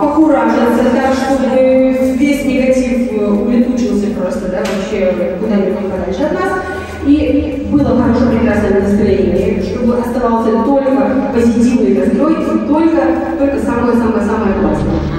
Покуражиться так, чтобы весь негатив улетучился просто, да, вообще куда-нибудь подальше от нас. И было хорошо, прекрасное настроение, чтобы оставался только позитивный настрой и только самое-самое-самое классное.